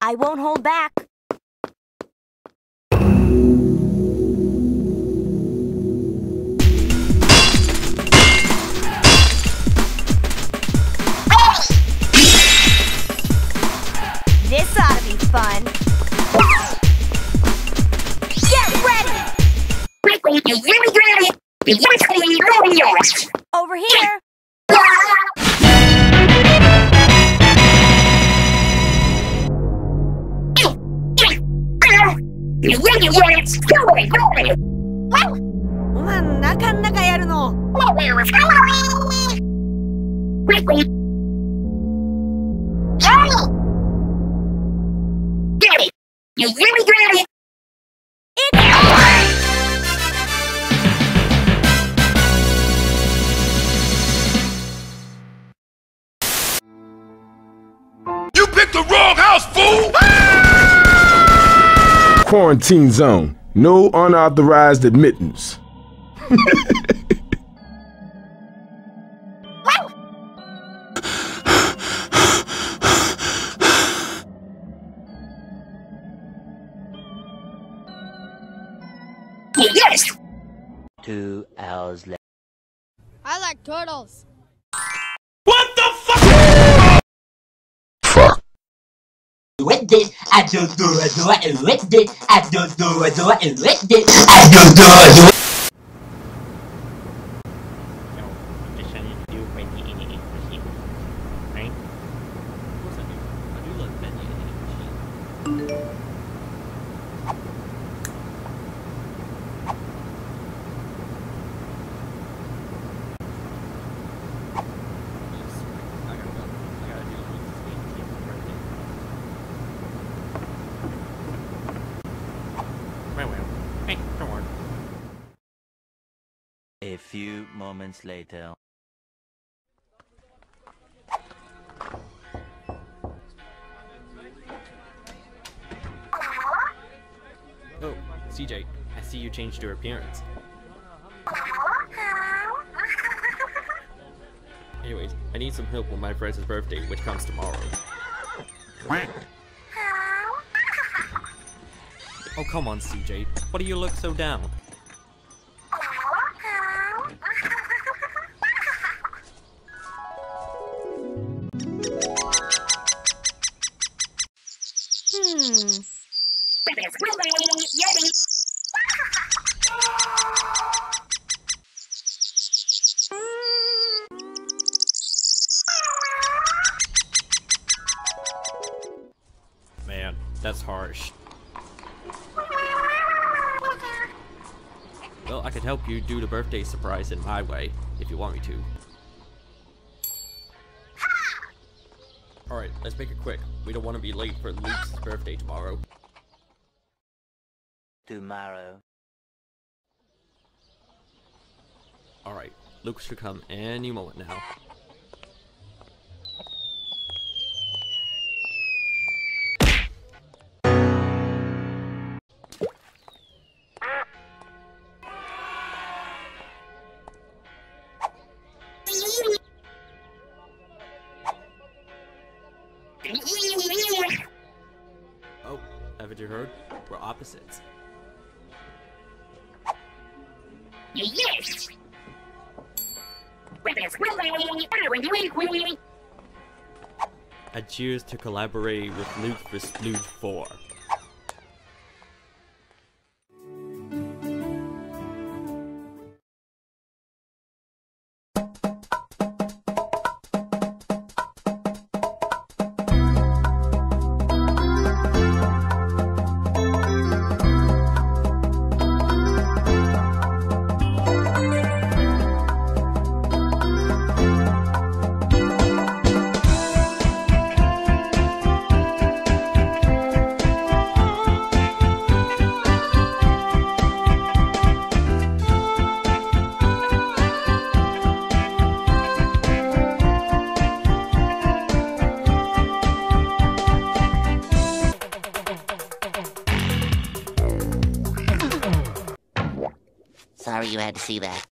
I won't hold back. This ought to be fun. Get ready! Over here! You picked the wrong house, fool! Quarantine zone. No unauthorized admittance. Yes. 2 hours later. I like turtles. What the fuck? Fuck. With this, I just do a door and with this, I just do a door and with this, I just do a door. So, I'm just trying to do by the editing machine, right? What's that do? I do like that editing machine. A few moments later. Oh, CJ, I see you changed your appearance. Anyways, I need some help on my friend's birthday, which comes tomorrow. Oh, come on, CJ. Why do you look so down? Man, that's harsh. Well, I could help you do the birthday surprise in my way, if you want me to. Alright, let's make it quick. We don't want to be late for Luke's birthday tomorrow. Alright, Luke should come any moment now. Oh, haven't you heard? We're opposites. Yes! I choose to collaborate with Luke for Sludge 4. Sorry you had to see that.